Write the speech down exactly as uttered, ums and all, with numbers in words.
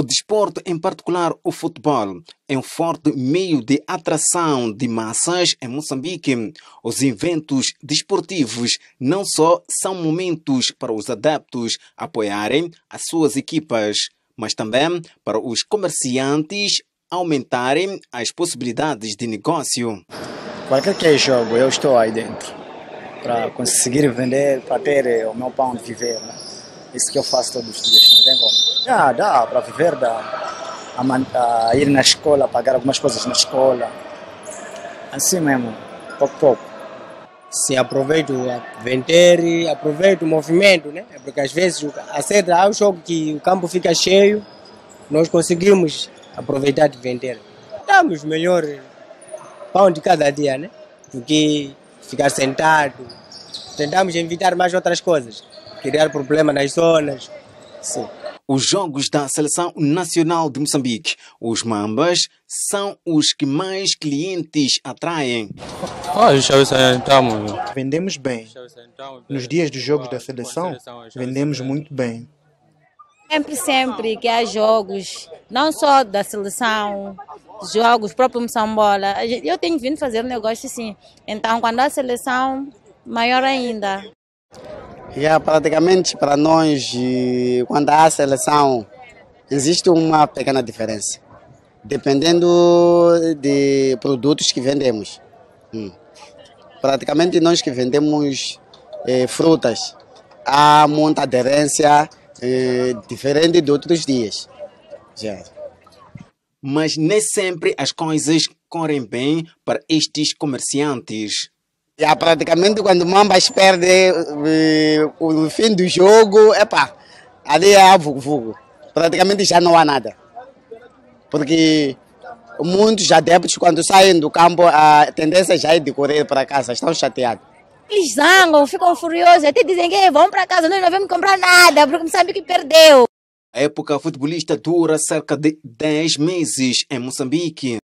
O desporto, em particular o futebol, é um forte meio de atração de massas em Moçambique. Os eventos desportivos não só são momentos para os adeptos apoiarem as suas equipas, mas também para os comerciantes aumentarem as possibilidades de negócio. Qualquer que é jogo, eu estou aí dentro para conseguir vender, para ter o meu pão de viver, né? Isso que eu faço todos os dias, não tem como. Ah, dá para viver, dá a, a ir na escola, pagar algumas coisas na escola, assim mesmo, pouco a pouco. Se aproveito a vender, aproveito o movimento, né? Porque às vezes há um jogo que o campo fica cheio, nós conseguimos aproveitar de vender. Damos melhor pão de cada dia, né? Do que ficar sentado. Tentamos evitar mais outras coisas, criar problema nas zonas, sim. Os jogos da Seleção Nacional de Moçambique, os Mambas, são os que mais clientes atraem. Vendemos bem. Nos dias dos jogos da Seleção, vendemos muito bem. Sempre, sempre que há jogos, não só da Seleção, jogos próprios Moçambola, eu tenho vindo fazer um negócio assim. Então, quando há Seleção, maior ainda. Yeah, praticamente para nós, quando há seleção, existe uma pequena diferença, dependendo de produtos que vendemos. Hum. Praticamente nós que vendemos eh, frutas, há muita aderência, eh, diferente de outros dias. Yeah. Mas nem sempre as coisas correm bem para estes comerciantes. Já praticamente quando o Mambas perde uh, o fim do jogo, epa, ali há vulgo-vulgo. Praticamente já não há nada. Porque muitos adeptos, quando saem do campo, a tendência já é de correr para casa, estão chateados. Eles zangam, ficam furiosos, até dizem que vão para casa, nós não vamos comprar nada, porque não sabe que perdeu. A época futebolista dura cerca de dez meses em Moçambique.